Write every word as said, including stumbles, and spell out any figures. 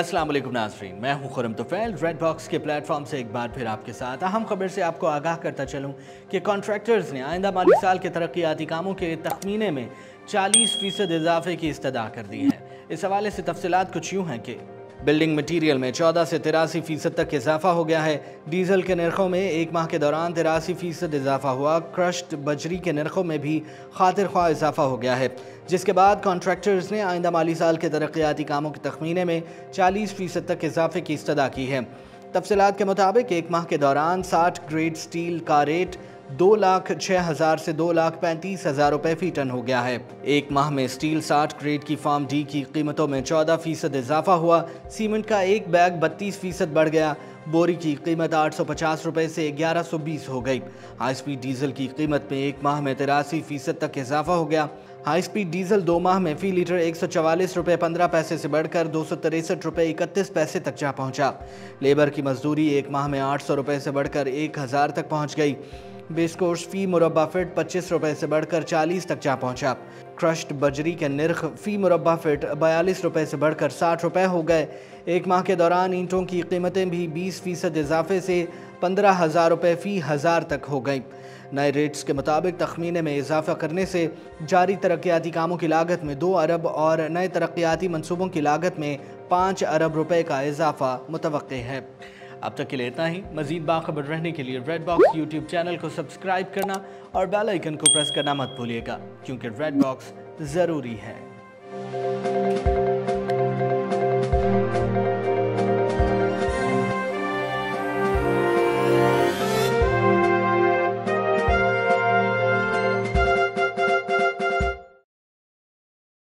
अस्सलाम वालेकुम नाज़रीन, मैं हूं खुरम तफ़ैल। रेडबॉक्स के प्लेटफॉर्म से एक बार फिर आपके साथ अहम खबर से आपको आगाह करता चलूं कि कॉन्ट्रैक्टर्स ने आइंदा माली साल के तरक्याती कामों के तखमीने में चालीस फ़ीसद इजाफे की इस्तदा कर दी है। इस हवाले से तफसीलात कुछ यूँ हैं कि बिल्डिंग मटीरियल में चौदह से तिरासी फ़ीसद तक इजाफा हो गया है। डीज़ल के नरखों में एक माह के दौरान तिरासी फ़ीसद इजाफा हुआ। क्रश्ड बजरी के नरखों में भी खातिर ख्वाह इजाफा हो गया है, जिसके बाद कॉन्ट्रैक्टर्स ने आइंदा माली साल के तरक्याती कामों के तखमीने में चालीस फ़ीसद तक इजाफे की इस्तदा की है। तफसीलात के मुताबिक एक माह के दौरान साठ ग्रेड स्टील का रेट दो लाख छः हज़ार से दो लाख पैंतीस हज़ार रुपये फ़ी टन हो गया है। एक माह में स्टील साठ ग्रेड की फार्म डी की कीमतों में चौदह फ़ीसद इजाफा हुआ। सीमेंट का एक बैग बत्तीस फ़ीसद बढ़ गया। बोरी की कीमत आठ सौ पचास रुपये से ग्यारह सौ बीस हो गई। हाई स्पीड डीज़ल की कीमत में एक माह में तिरासी फ़ीसद तक इजाफा हो गया। हाई स्पीड डीज़ल दो माह में फ़ी लीटर एक सौ चवालीस रुपये पंद्रह पैसे से बढ़कर दो सौ तिरसठ रुपये इकतीस पैसे तक जा पहुँचा। लेबर की मजदूरी एक माह में आठ सौ रुपये से बढ़कर एक हज़ार तक पहुँच गई। बेस कोर्स फ़ी मुरबा फिट पच्चीस रुपये से बढ़कर चालीस तक जा पहुंचा। क्रश्ड बजरी के निर्ख फ़ी मुरबा फिट बयालीस रुपये से बढ़कर साठ रुपये हो गए। एक माह के दौरान ईंटों की कीमतें भी बीस फ़ीसद इजाफे से पंद्रह हज़ार रुपये फ़ी हज़ार तक हो गई। नए रेट्स के मुताबिक तखमीने में इजाफा करने से जारी तरक्याती कामों की लागत में दो अरब और नए तरक्याती मनसूबों की लागत में पाँच अरब रुपये का इजाफा मुतवक्के है। अब तक के लिए इतना ही। मज़ीद बाखबर रहने के लिए रेडबॉक्स यूट्यूब चैनल को सब्सक्राइब करना और बेल आइकन को प्रेस करना मत भूलिएगा, क्योंकि रेडबॉक्स ज़रूरी है।